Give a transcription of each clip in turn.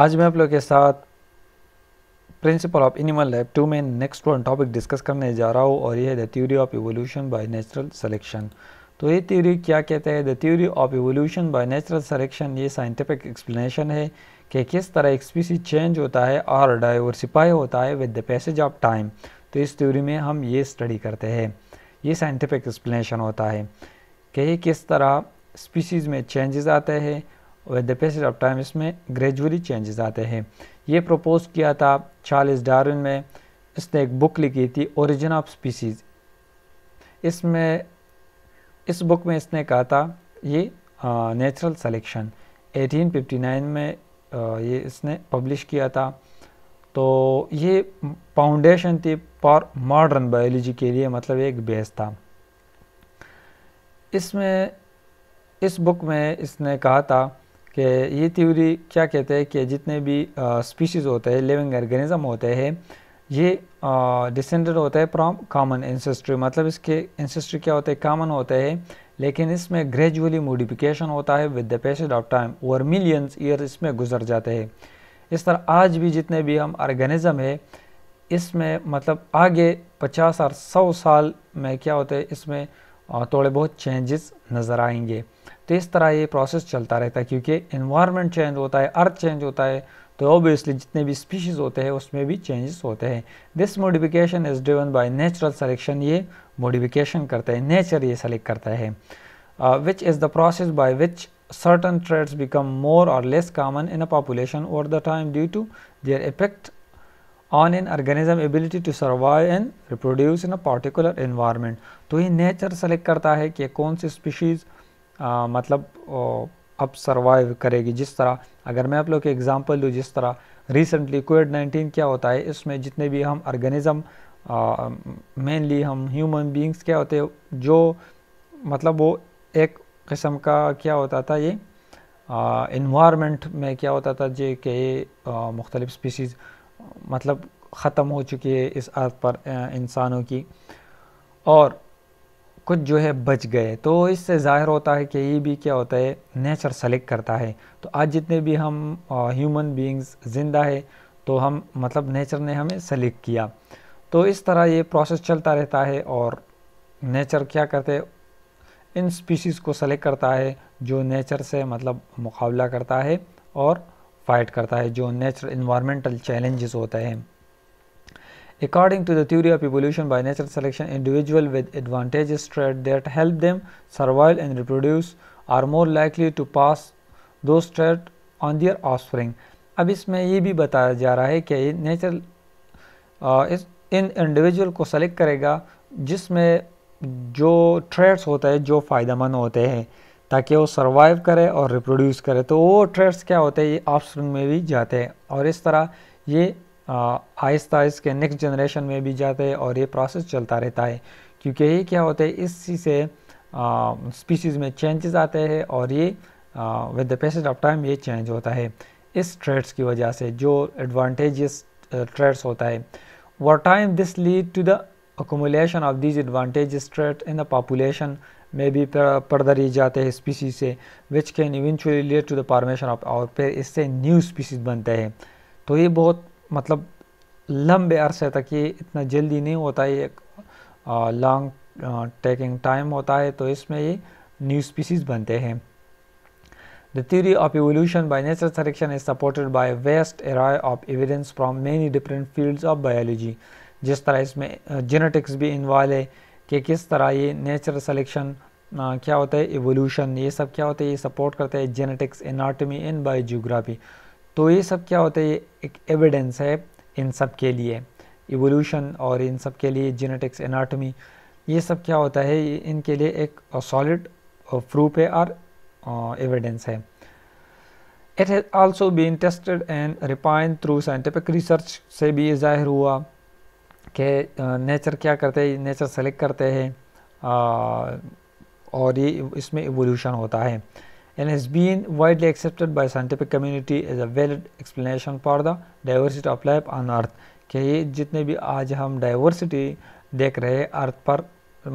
आज मैं आप लोगों के साथ प्रिंसिपल ऑफ एनिमल लैब 2 में नेक्स्ट वन टॉपिक डिस्कस करने जा रहा हूँ और ये है the theory of evolution by natural selection. तो ये थ्योरी क्या कहते हैं? The theory of evolution by natural selection ये साइंटिफिक एक्सप्लेनेशन है कि किस तरह एक स्पीसी चेंज होता है और डाइवर्सिफाई होता है with the passage of time. तो इस थ्योरी में हम ये स्टडी करते हैं, ये साइंटिफिक एक्सप्लेनेशन होता है कि किस तरह स्पीसीज़ में चेंजेस आते हैं with the passage of time, इसमें ग्रेजुअली चेंजेस आते हैं। ये प्रपोज किया था चार्ल्स डार्विन ने, इसने एक बुक लिखी थी ओरिजिन ऑफ स्पीसीज़। इसमें इस बुक में इसने कहा था ये नेचुरल सिलेक्शन 1859 में ये इसने पब्लिश किया था। तो ये फाउंडेशन थी फॉर मॉडर्न बायोलॉजी के लिए, मतलब एक बेस था। इसमें इस बुक में इसने कहा था कि ये थ्योरी क्या कहते हैं कि जितने भी स्पीशीज़ होते हैं, लिविंग ऑर्गेनिज्म होते हैं, ये डिसेंडेड होता है फ्रॉम कॉमन एंसेस्ट्री, मतलब इसके एंसेस्ट्री क्या होते हैं? कॉमन होते हैं, लेकिन इसमें ग्रेजुअली मॉडिफिकेशन होता है with the passage of time. Over millions year इसमें गुजर जाते हैं। इस तरह आज भी जितने भी हम ऑर्गेनिज्म है इसमें, मतलब आगे 50 और 100 साल में क्या होता है, इसमें थोड़े बहुत चेंजेस नज़र आएंगे। तो इस तरह ये प्रोसेस चलता रहता है क्योंकि एनवायरनमेंट चेंज होता है, अर्थ चेंज होता है, तो ऑब्वियसली जितने भी स्पीशीज़ होते हैं उसमें भी चेंजेस होते हैं। This modification is driven by natural selection, ये मॉडिफिकेशन करता है, नेचर ये सेलेक्ट करता है। Which is the process by which certain traits become more or less common in a population over the time due to their effect on an organism ability to survive and reproduce in a particular environment. तो ये nature select करता है कि कौन सी species मतलब अब survive करेगी। जिस तरह अगर मैं आप लोग के एग्जांपल दूँ, जिस तरह रिसेंटली कोविड-19 क्या होता है, इसमें जितने भी हम ऑर्गेनिज्म मेनली हम ह्यूमन बीइंग्स क्या होते हैं, जो मतलब वो एक किस्म का क्या होता था, ये एनवायरनमेंट में क्या होता था जे कि मुख्तलिफ स्पीशीज़ मतलब ख़त्म हो चुकी है इस अर्थ पर इंसानों की, और कुछ जो है बच गए। तो इससे ज़ाहिर होता है कि ये भी क्या होता है, नेचर सेलेक्ट करता है। तो आज जितने भी हम ह्यूमन बीइंग्स ज़िंदा है तो हम मतलब नेचर ने हमें सेलेक्ट किया। तो इस तरह ये प्रोसेस चलता रहता है और नेचर क्या करते हैं, इन स्पीशीज़ को सेलेक्ट करता है जो नेचर से मतलब मुकाबला करता है और फाइट करता है जो नेचुरल एनवायरमेंटल चैलेंजेस होते हैं। According to the theory of evolution by natural selection, individuals with advantageous traits that help them survive and reproduce are more likely to pass those traits on their offspring. अब इसमें ये भी बताया जा रहा है कि नेचर इन इंडिविजुअल को सेलेक्ट करेगा जिसमें जो ट्रेड्स होते हैं जो फ़ायदेमंद होते हैं, ताकि वो सर्वाइव करे और रिप्रोड्यूस करे। तो वो ट्रेड्स क्या होते हैं, ये ऑफस्प्रिंग में भी जाते हैं और इस तरह ये आहिस्ता आहिस्ता के नेक्स्ट जनरेशन में भी जाते हैं और ये प्रोसेस चलता रहता है क्योंकि ये क्या होता है, इसी से स्पीशीज़ में चेंजेस आते हैं और ये with the passage of time ये चेंज होता है इस ट्रेड्स की वजह से, जो एडवांटेजेस ट्रेड्स होता है। Over time this lead to the accumulation of these advantages trait in the population में भी पर्दर ही जाते हैं स्पीसीज से, which can eventually lead to the formation of और फिर इससे न्यू स्पीसीज बनते हैं। तो ये बहुत मतलब लंबे अरसे तक, ये इतना जल्दी नहीं होता है, एक लॉन्ग टेकिंग टाइम होता है, तो इसमें ये न्यू स्पीसीज़ बनते हैं। The theory of evolution by natural selection is supported by vast array of evidence from many different fields of biology. जिस तरह इसमें जेनेटिक्स भी इन्वॉल्व है कि किस तरह ये नेचुरल सिलेक्शन क्या होता है, इवोल्यूशन, ये सब क्या होता है, ये सपोर्ट करता है जेनेटिक्स, एनाटॉमी एंड बायोजियोग्राफी। तो ये सब क्या होता है, ये एक एविडेंस है इन सब के लिए, इवोल्यूशन और इन सब के लिए जेनेटिक्स, एनाटॉमी, ये सब क्या होता है, इनके लिए एक सॉलिड प्रूफ है और एविडेंस है। It has also been tested and refined through scientific research. से भी ये जाहिर हुआ कि नेचर क्या करते हैं, नेचर सेलेक्ट करते हैं और ये इसमें इवोल्यूशन होता है। And has been widely accepted by scientific community as a valid explanation for the diversity of life on Earth. कि ये जितने भी आज हम diversity देख रहे हैं अर्थ पर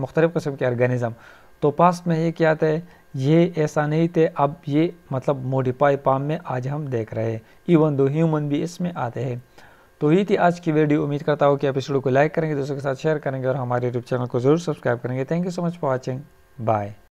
मुख्तलिफ़ किस्म के ऑर्गेनिज़म, तो पास्ट में ये क्या थे, ये ऐसा नहीं थे, अब ये मतलब मॉडिफाई पाम में आज हम देख रहे हैं, इवन दो ह्यूमन भी इसमें आते हैं। तो ये थी आज की वीडियो। उम्मीद करता हूँ कि आप इस वीडियो को लाइक करेंगे, दोस्तों के साथ शेयर करेंगे और हमारे यूट्यूब चैनल को जरूर सब्सक्राइब करेंगे। Thank you so much for watching, bye.